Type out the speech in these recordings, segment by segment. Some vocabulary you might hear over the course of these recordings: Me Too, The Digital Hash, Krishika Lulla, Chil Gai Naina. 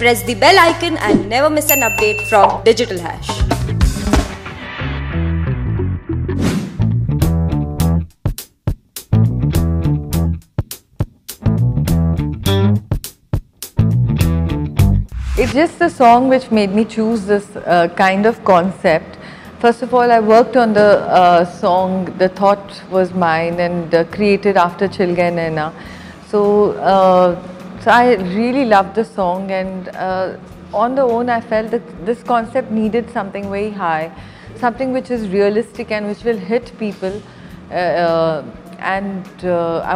Press the bell icon and never miss an update from Digital Hash. It's just the song which made me choose this kind of concept. First of all, I worked on the song, the thought was mine and created after Chil Gai Naina. So I really loved the song and on the own I felt that this concept needed something very high, something which is realistic and which will hit people I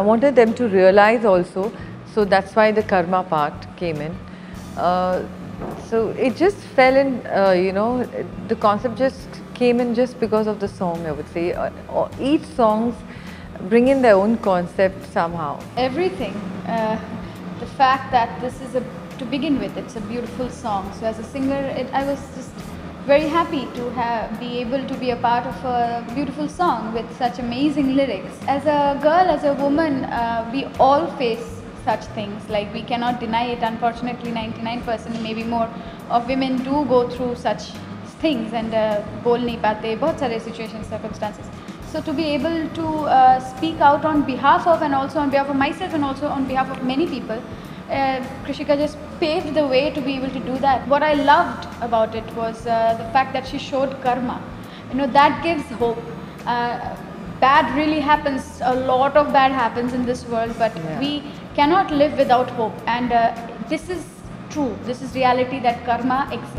wanted them to realize also, so that's why the karma part came in. So it just fell in, the concept just came in just because of the song, I would say. Each songs bring in their own concept somehow. Everything. The fact that this is, to begin with, it's a beautiful song. So as a singer, I was just very happy to be able to be a part of a beautiful song with such amazing lyrics. As a girl, as a woman, we all face such things, like we cannot deny it. Unfortunately, 99% maybe more of women do go through such things and bol nahi paate, bahut sare situations, circumstances. So to be able to speak out on behalf of, and also on behalf of myself, and also on behalf of many people, Krishika just paved the way to be able to do that. What I loved about it was the fact that she showed karma. That gives hope. Bad really happens, a lot of bad happens in this world, but we cannot live without hope, and this is true, this is reality, that karma exists.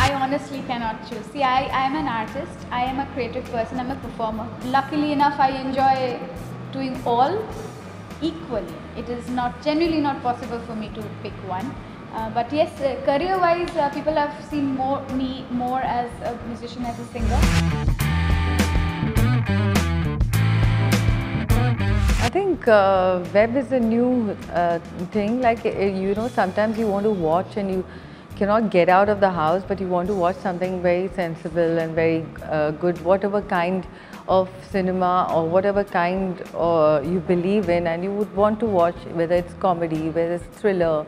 I honestly cannot choose. See, I am an artist, I am a creative person, I am a performer. Luckily enough, I enjoy doing all equally. It is generally not possible for me to pick one. But yes, career-wise, people have seen me more as a musician, as a singer. I think web is a new thing. Like, sometimes you want to watch and you cannot get out of the house, but you want to watch something very sensible and very good, whatever kind of cinema or whatever kind you believe in, and you would want to watch, whether it's comedy, whether it's thriller,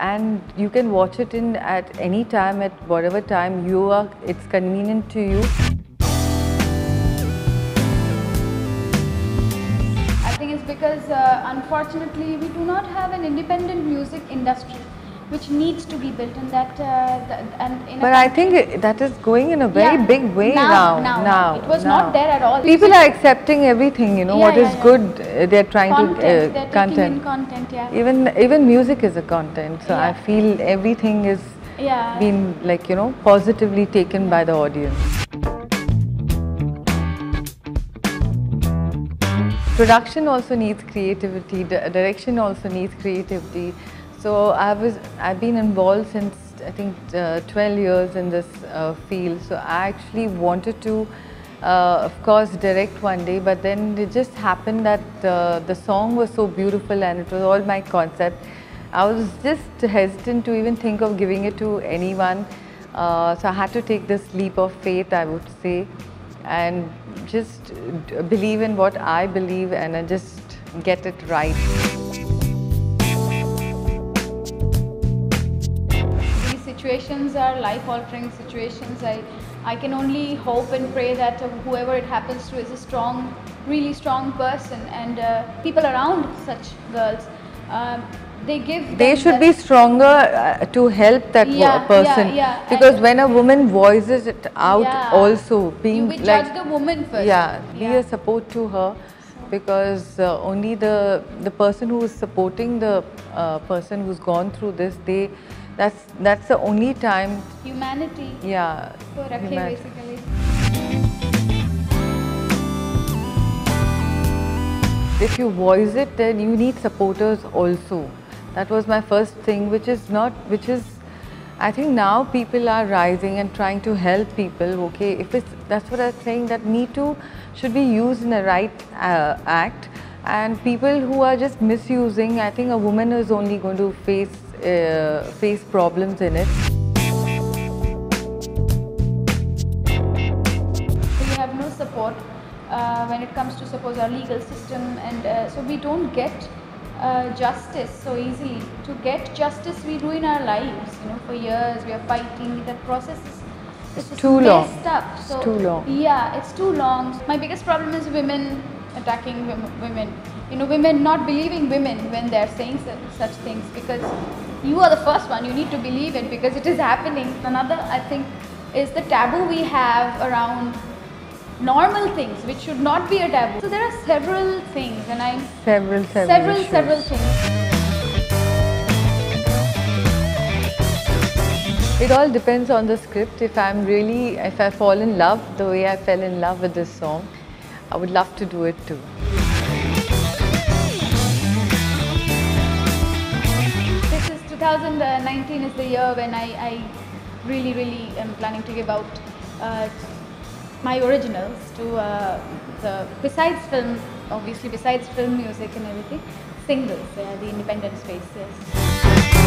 and you can watch it at any time, at whatever time you are, it's convenient to you. I think it's because unfortunately we do not have an independent music industry which needs to be built, and that but I think that is going in a very big way now. It was not there at all. People are accepting everything, what is good. They're trying to they're content. In content, Even music is a content. So I feel everything is been positively taken by the audience. Production also needs creativity. Direction also needs creativity. So I've been involved since I think 12 years in this field. So I actually wanted to, of course, direct one day, but then it just happened that the song was so beautiful and it was all my concept. I was just hesitant to even think of giving it to anyone. So I had to take this leap of faith, I would say, and just believe in what I believe and I just get it right. Situations are life-altering situations. I can only hope and pray that whoever it happens to is a strong, really strong person, and people around such girls, they should be stronger to help that person. Because when a woman voices it out, also we judge the woman first. Be a support to her, because only the person who is supporting the person who's gone through this, that's the only time humanity basically. If you voice it, then you need supporters also. That was my first thing, which is I think now people are rising and trying to help people. Okay, that's what I was saying, that Me Too should be used in the right act, and people who are just misusing, I think a woman is only going to face problems in it. So you have no support when it comes comes to, suppose, our legal system, and so we don't get justice so easily. To get justice, we ruin our lives. You know, for years we are fighting. That process is too long. So, it's too long. Yeah, it's too long. My biggest problem is women attacking women. You know, women not believing women when they are saying such things, because you are the first one. You need to believe it because it is happening. Another, I think, is the taboo we have around normal things, which should not be a taboo. So there are several things, and I'm several things. It all depends on the script. If I fall in love the way I fell in love with this song, I would love to do it too. This is 2019 is the year when I really am planning to give out my originals to besides film music and everything, singles, the independent spaces.